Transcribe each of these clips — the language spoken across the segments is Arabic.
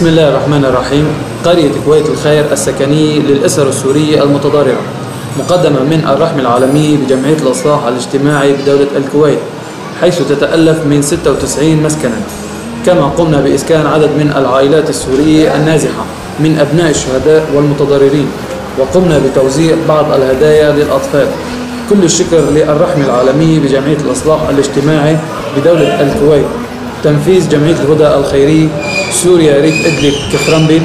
بسم الله الرحمن الرحيم. قرية كويت الخير السكنية للأسر السورية المتضررة، مقدمة من الرحمة العالمية بجمعية الاصلاح الاجتماعي بدولة الكويت، حيث تتألف من 96 مسكنا. كما قمنا بإسكان عدد من العائلات السورية النازحة من أبناء الشهداء والمتضررين، وقمنا بتوزيع بعض الهدايا للأطفال. كل الشكر للرحمة العالمية بجمعية الاصلاح الاجتماعي بدولة الكويت، تنفيذ جمعية الهدى الخيري، سوريا، ريف أدلب، كفرنبل،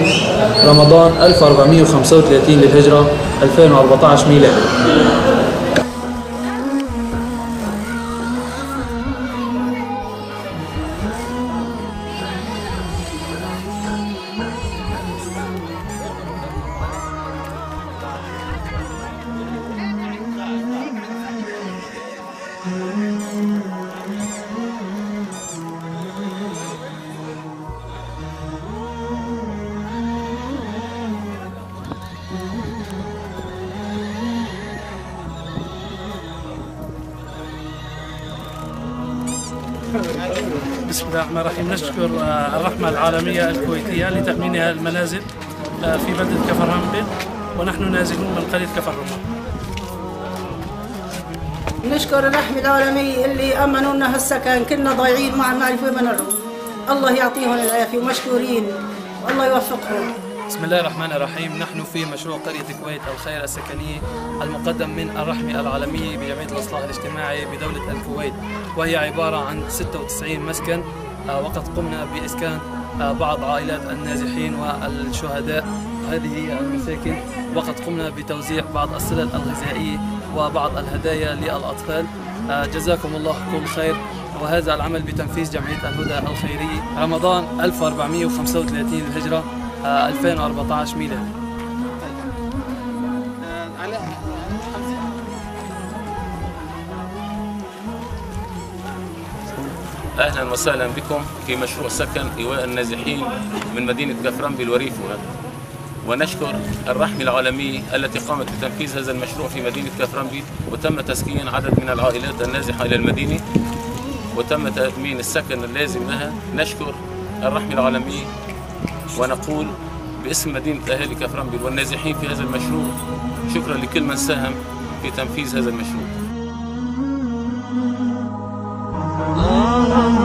رمضان 1435 للهجرة، 2014 ميلادي. بسم الله الرحمن الرحيم. نشكر الرحمة العالمية الكويتية لتأمينها المنازل في بلدة كفرنبل، ونحن نازلون من قرية كفرنبل. نشكر الرحمة العالمية اللي أمنوا لنا هالسكن، كنا ضايعين ما نعرف وين نروح. الله يعطيهم العافية ومشكورين، والله يوفقهم. بسم الله الرحمن الرحيم. نحن في مشروع قرية كويت الخير السكنية المقدم من الرحمة العالمية بجمعية الإصلاح الاجتماعي بدولة الكويت، وهي عبارة عن 96 مسكن، وقد قمنا بإسكان بعض عائلات النازحين والشهداء. هذه هي المساكن، وقد قمنا بتوزيع بعض السلال الغذائية وبعض الهدايا للأطفال. جزاكم الله كل خير، وهذا العمل بتنفيذ جمعية الهدى الخيرية، رمضان 1435 للهجرة، 2014 ميلادي. اهلا وسهلا بكم في مشروع سكن ايواء النازحين من مدينه كفرنبل وريفها، ونشكر الرحمة العالمية التي قامت بتنفيذ هذا المشروع في مدينه كفرنبل، وتم تسكين عدد من العائلات النازحه الى المدينه، وتم تأمين السكن اللازم لها. نشكر الرحمة العالمية ونقول باسم مدينة أهالي كفرنبل والنازحين في هذا المشروع شكرا لكل من ساهم في تنفيذ هذا المشروع.